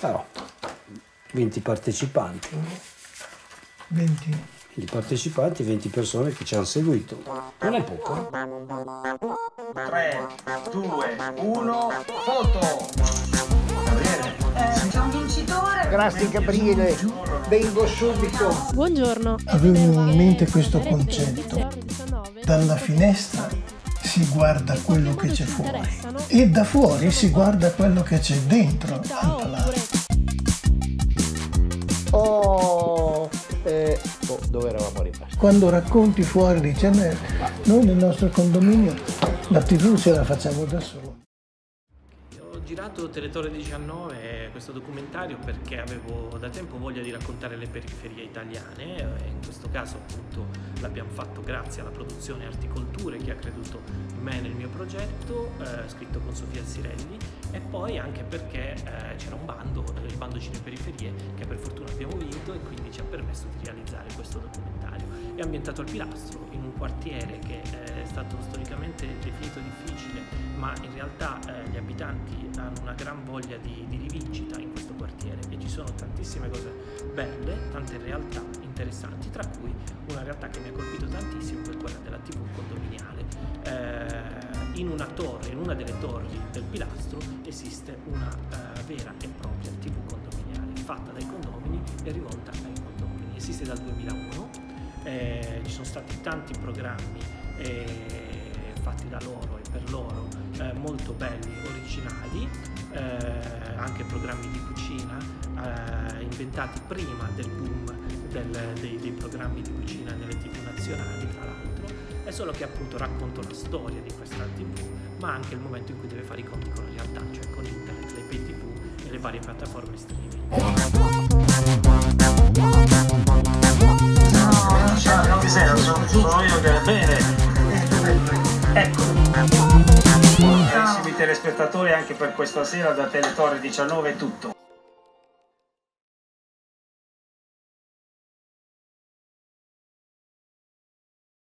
Però 20 partecipanti. 20. 20 partecipanti, 20 persone che ci hanno seguito. Non è poco. 3, 2, 1, foto! C'è un vincitore! Grazie Gabriele, vengo subito! Buongiorno! Avevo in mente questo concetto. Dalla finestra si guarda quello che c'è fuori e da fuori si guarda quello che c'è dentro al palazzo. Dove eravamo rimasti? Quando racconti fuori di Cenere, noi nel nostro condominio la TV ce la facciamo da solo. Ho girato Teletorre 19, questo documentario, perché avevo da tempo voglia di raccontare le periferie italiane e in questo caso appunto l'abbiamo fatto grazie alla produzione Articolture che ha creduto in me e nel mio progetto, scritto con Sofia Sirelli, e poi anche perché c'era un bando, il bando Cine Periferie, che per fortuna abbiamo vinto e quindi ci ha permesso di realizzare questo documentario. È ambientato al Pilastro, in un quartiere che è stato storicamente definito difficile, ma in realtà gli abitanti hanno una gran voglia di rivincita in questo quartiere e ci sono tantissime cose belle, tante realtà interessanti, tra cui una realtà che mi ha colpito tantissimo, che è quella della TV condominiale. In una torre, in una delle torri del Pilastro, esiste una vera e propria TV condominiale, fatta dai condomini e rivolta ai condomini. Esiste dal 2001, ci sono stati tanti programmi fatti da loro e per loro, molto belli, originali, anche programmi di cucina inventati prima del boom dei programmi di cucina nelle TV nazionali, tra l'altro, è solo che appunto racconto la storia di questa TV, ma anche il momento in cui deve fare i conti con la realtà, cioè con internet, le PTV e le varie piattaforme streaming. Ecco, carissimi telespettatori, anche per questa sera da Teletorre 19 è tutto.